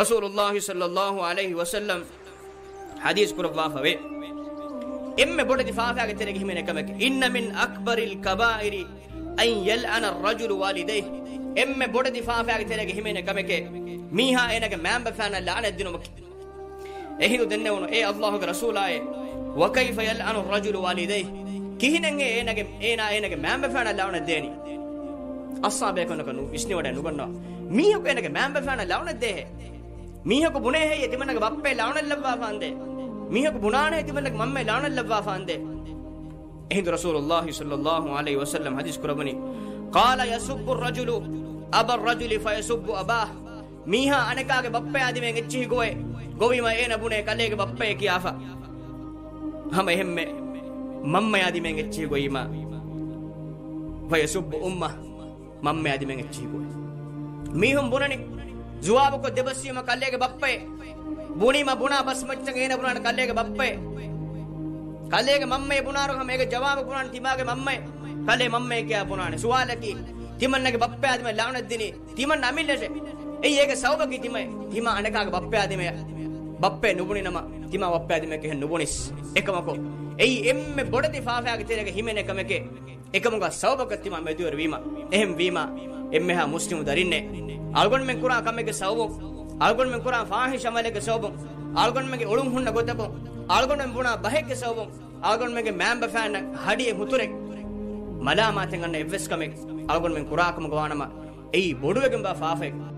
Rasulullah sallallahu alaihi wasallam hadis kurwa fawe emme bode difafa ke tere ke himene kamak inna min akbaril kaba'iri an yal'ana ar-rajul walidayhi emme bode difafa ke tere ke himene kamak miha enage mamba fana la'anad dinu mak ehinu denne wono e Allahu ke rasulaye wa kayfa yal'anu ar-rajul walidayhi kihinenge enage mamba fana la'anad deni ashabe konakanu isni wada nubanna miha ko enage mamba fana la'anad dehe miha ko bune he yetimanna ke bappe la'anad labba fande miha ko bunana yetimanna ke mamme la'anad labba fande ehindu Rasulullah sallallahu alaihi wasallam hadis kurabani qala yasubbu ar-rajulu aba ar-rajuli fayasubbu abah miha anaka ke bappe adime ngichhi goe govima ena bune kale ke bappe kiafa hama hemme mamme adime ngichhi goima fayasubbu ummah mamme adime ngichhi goe mihum bunani जुआब को देवसी में कल्ले के बप्पे बुनी में बुना बस मचंगे ने बुना कल्ले के बप्पे कल्ले के मम्मे बुना रो हम एक जवाब बुना दिमाग के मम्मे कल्ले मम्मे क्या बुना ने सवाल की तिमन ने के बप्पे आदमी लावण दिनी तिमन ना मिलने से ए ये के सौभ की तिमे तिमा अनका के बप्पे आदमी बप्पे नुबुनी नमा तिमा बप्पे आदमी के नुबुनिस एकम को ए एम में बड़े दिफाफा के तेरे के हिमे ने कमे के एकम का सौभ के तिमा में दुर वीमा एम वीमा एम में हा मुस्लिम दरिने algon men kura kamege sawbo algon men kura fahisha malege sawbo algon mege ulum hunna gotabo algon men buna bahege sawbo algon mege mamba fan hadi muturek malama tenganne evves kamek algon men kura kam gwanama ei boduwegen ba faafek